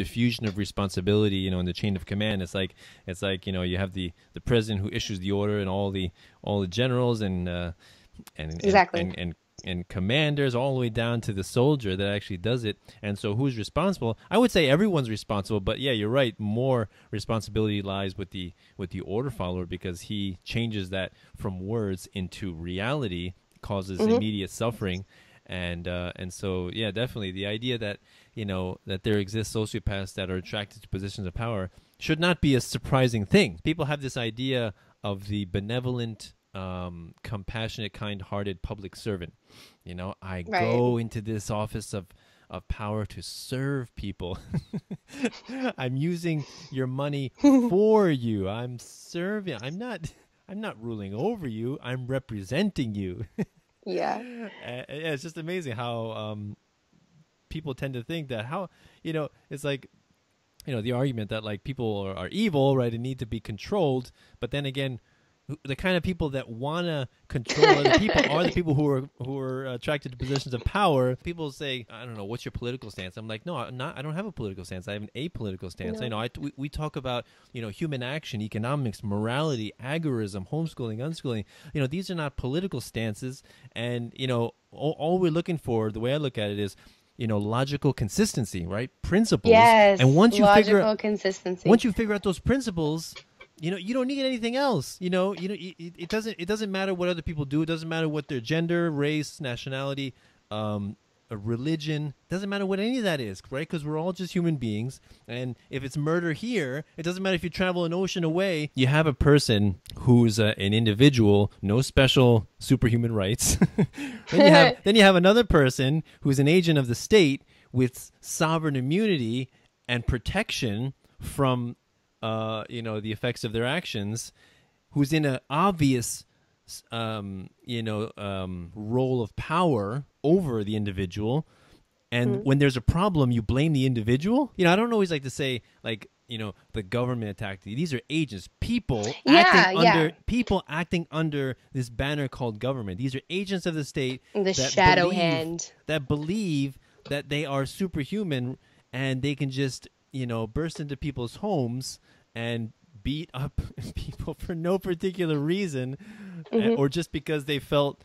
diffusion of responsibility, you know, in the chain of command. It's like, you know, you have the president who issues the order, and all the generals and commanders, all the way down to the soldier that actually does it. And so who's responsible? I would say everyone's responsible, but yeah, you're right, more responsibility lies with the order follower, because he changes that from words into reality, causes immediate suffering. And so, yeah, definitely the idea that, you know, that there exist sociopaths that are attracted to positions of power should not be a surprising thing. People have this idea of the benevolent, compassionate, kind-hearted public servant. You know, I go into this office of power to serve people. I'm using your money for you. I'm serving. I'm not ruling over you. I'm representing you. Yeah, it's just amazing how people tend to think that, how, you know, it's like, you know, the argument that like people are evil, right, and need to be controlled. But then again, the kind of people that want to control other people are the people who are attracted to positions of power. People say, I don't know, what's your political stance? I'm like, no, I don't have a political stance. I have an apolitical stance. No. You know, we talk about, you know, human action, economics, morality, agorism, homeschooling, unschooling. You know, these are not political stances. And, you know, all we're looking for, the way I look at it, is, you know, logical consistency, right? Principles. Yes, and once you logical consistency. Once you figure out those principles, you know, you don't need anything else. You know, it doesn't matter what other people do. It doesn't matter what their gender, race, nationality, religion. It doesn't matter what any of that is, right? Because we're all just human beings. And if it's murder here, it doesn't matter if you travel an ocean away. You have a person who's an individual, no special superhuman rights. then you have another person who's an agent of the state with sovereign immunity and protection from, you know, the effects of their actions, who's in an obvious, you know, role of power over the individual. And when there's a problem, you blame the individual. You know, I don't always like to say, like, you know, the government attacked you. These are agents, people acting under this banner called government. These are agents of the state, the shadow hand, that believe that they are superhuman and they can just, you know, burst into people's homes and beat up people for no particular reason, or just because they felt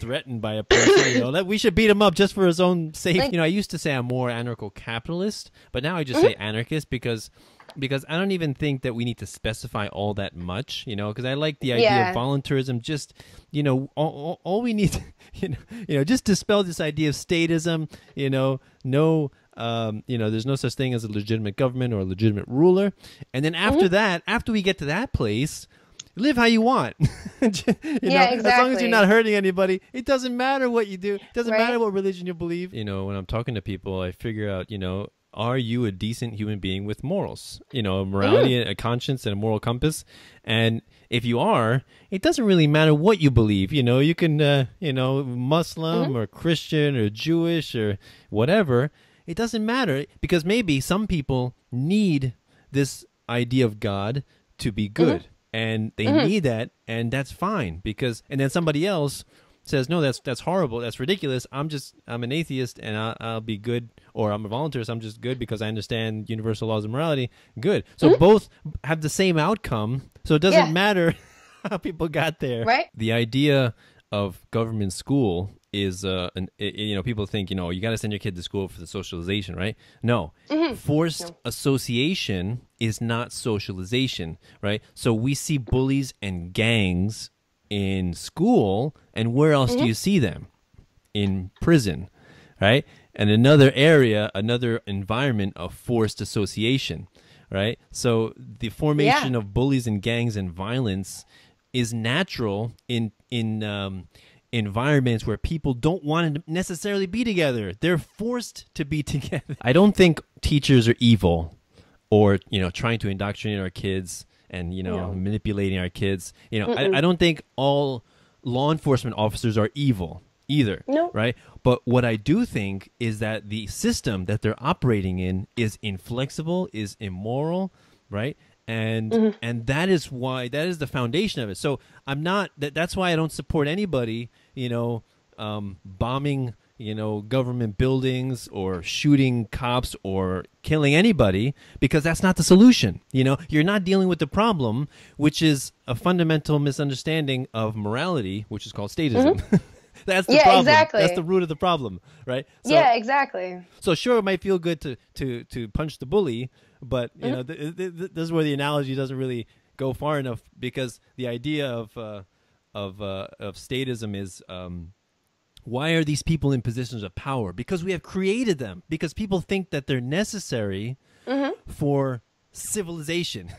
threatened by a person. You know, that we should beat him up just for his own sake. Like, you know, I used to say I'm more anarcho-capitalist, but now I just say anarchist, because I don't even think that we need to specify all that much, you know, because I like the idea of voluntarism. Just, you know, all we need, you know, just dispel this idea of statism. You know, no. You know, there's no such thing as a legitimate government or a legitimate ruler. And then after that, after we get to that place, live how you want. you know, exactly. As long as you're not hurting anybody, it doesn't matter what you do. It doesn't matter what religion you believe. You know, when I'm talking to people, I figure out, you know, are you a decent human being with morals? You know, a morality, a conscience, and a moral compass. And if you are, it doesn't really matter what you believe. You know, you can, you know, Muslim or Christian or Jewish or whatever. It doesn't matter, because maybe some people need this idea of God to be good, and they need that, and that's fine. Because, and then somebody else says, no, that's horrible, that's ridiculous. I'm an atheist, and I'll be good, or I'm a voluntarist. I'm just good because I understand universal laws of morality. Good. So both have the same outcome. So it doesn't matter how people got there. Right. The idea of government school is you know, people think, you know, you got to send your kid to school for the socialization, right? No. Forced association is not socialization, right? So we see bullies and gangs in school, and where else do you see them? In prison, right? And another area, another environment of forced association, right? So the formation of bullies and gangs and violence is natural in environments where people don't want to necessarily be together. They're forced to be together. I don't think teachers are evil, or, you know, trying to indoctrinate our kids and, you know, manipulating our kids. You know, I don't think all law enforcement officers are evil either, right? But what I do think is that the system that they're operating in is inflexible, is immoral, right? And that is why, that is the foundation of it. So I'm not, that's why I don't support anybody, you know, bombing, you know, government buildings or shooting cops or killing anybody, because that's not the solution. You know, you're not dealing with the problem, which is a fundamental misunderstanding of morality, which is called statism. Mm-hmm. That's the problem. Exactly. That's the root of the problem, right? So, yeah, exactly. So sure, it might feel good to punch the bully, but you know, this is where the analogy doesn't really go far enough, because the idea of statism is why are these people in positions of power? Because we have created them. Because people think that they're necessary for civilization.